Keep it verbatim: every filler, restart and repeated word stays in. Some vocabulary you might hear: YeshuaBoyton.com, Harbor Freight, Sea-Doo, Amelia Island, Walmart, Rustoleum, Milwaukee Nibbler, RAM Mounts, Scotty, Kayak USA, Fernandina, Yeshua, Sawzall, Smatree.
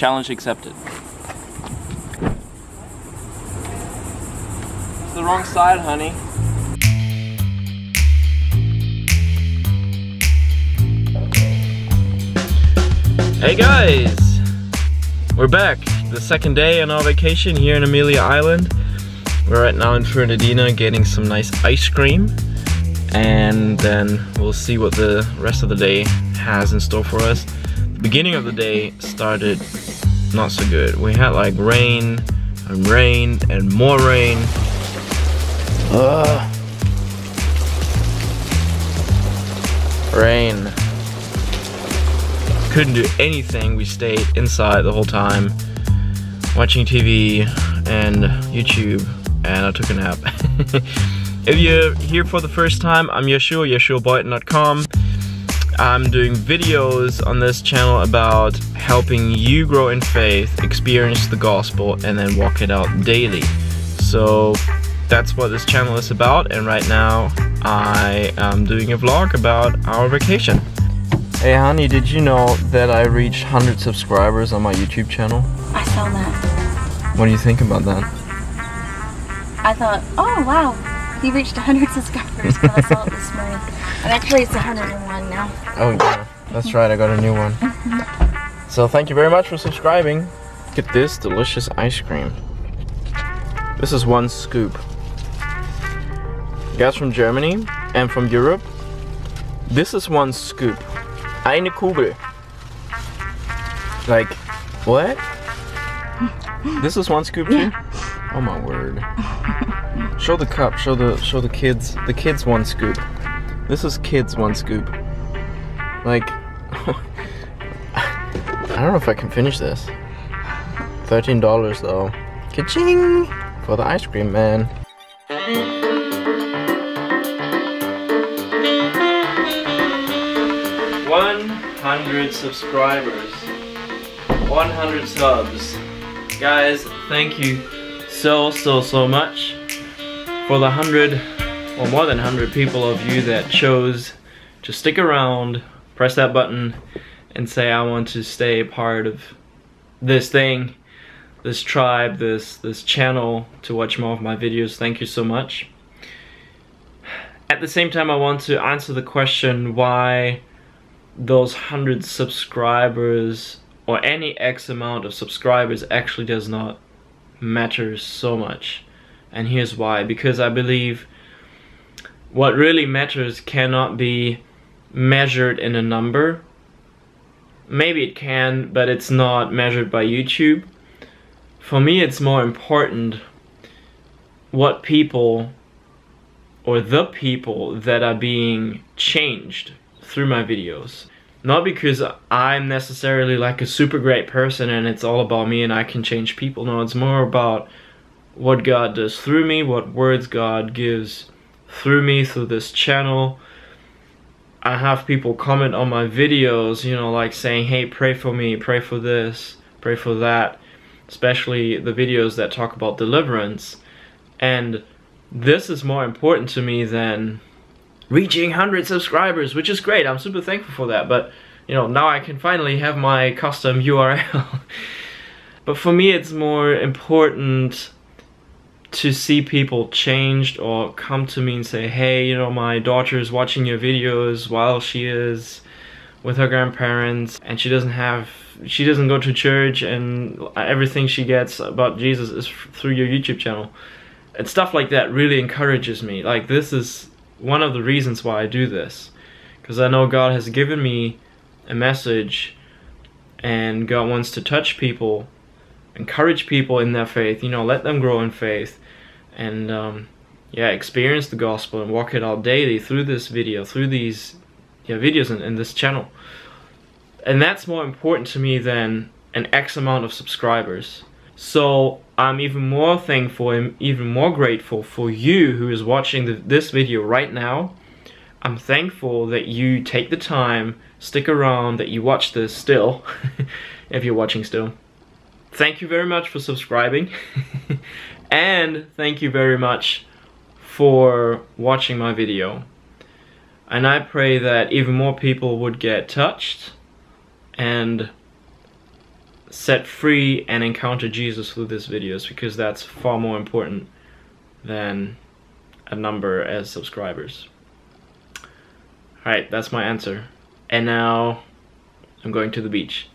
Challenge accepted. It's the wrong side, honey. Hey guys! We're back. The second day on our vacation here in Amelia Island. We're right now in Fernandina getting some nice ice cream, and then we'll see what the rest of the day has in store for us. The beginning of the day started not so good. We had like rain and rain and more rain. Ugh. Rain. Couldn't do anything. We stayed inside the whole time watching T V and YouTube, and I took a nap. If you're here for the first time, I'm Yeshua, Yeshua Boyton dot com. I'm doing videos on this channel about helping you grow in faith, experience the gospel, and then walk it out daily. So that's what this channel is about, and right now I am doing a vlog about our vacation. Hey honey, did you know that I reached one hundred subscribers on my YouTube channel? I saw that. What do you think about that? I thought, oh wow. You reached one hundred subscribers when I saw it this morning. And actually it's one hundred and one now. Oh yeah, that's right, I got a new one. So thank you very much for subscribing. Look at this delicious ice cream. This is one scoop. Guys from Germany and from Europe, this is one scoop. Eine Kugel. Like, what? This is one scoop too? Yeah. Oh my word. Show the cup, show the show the kids. The kids one scoop. This is kids one scoop. Like, I don't know if I can finish this. thirteen dollars though. Ka-ching! For the ice cream man. one hundred subscribers. one hundred subs. Guys, thank you so, so, so much. For the hundred or more than hundred people of you that chose to stick around, press that button and say I want to stay a part of this thing, this tribe, this this channel, to watch more of my videos. Thank you so much. At the same time, I want to answer the question why those hundred subscribers or any X amount of subscribers actually does not matter so much. And here's why. Because I believe what really matters cannot be measured in a number. Maybe it can, but it's not measured by YouTube. For me, it's more important what people or the people that are being changed through my videos. Not because I'm necessarily like a super great person and it's all about me and I can change people. No, it's more about what God does through me, what words God gives through me, through this channel. I have people comment on my videos, you know, like saying, hey, pray for me, pray for this, pray for that, especially the videos that talk about deliverance. And this is more important to me than reaching one hundred subscribers, which is great. I'm super thankful for that, but, you know, now I can finally have my custom U R L. But for me, it's more important to see people changed or come to me and say, hey, you know, my daughter's watching your videos while she is with her grandparents and she doesn't have, she doesn't go to church, and everything she gets about Jesus is through your YouTube channel. And stuff like that really encourages me. Like, this is one of the reasons why I do this, because I know God has given me a message and God wants to touch people, encourage people in their faith, you know, let them grow in faith, and um, yeah, experience the gospel and walk it out daily through this video, through these yeah, videos in, in this channel. And that's more important to me than an X amount of subscribers. So I'm even more thankful, I'm even more grateful for you who is watching the, this video right now. I'm thankful that you take the time, stick around, that you watch this still, if you're watching still. Thank you very much for subscribing, and thank you very much for watching my video. And I pray that even more people would get touched and set free and encounter Jesus through this video, is because that's far more important than a number as subscribers. Alright, that's my answer. And now I'm going to the beach.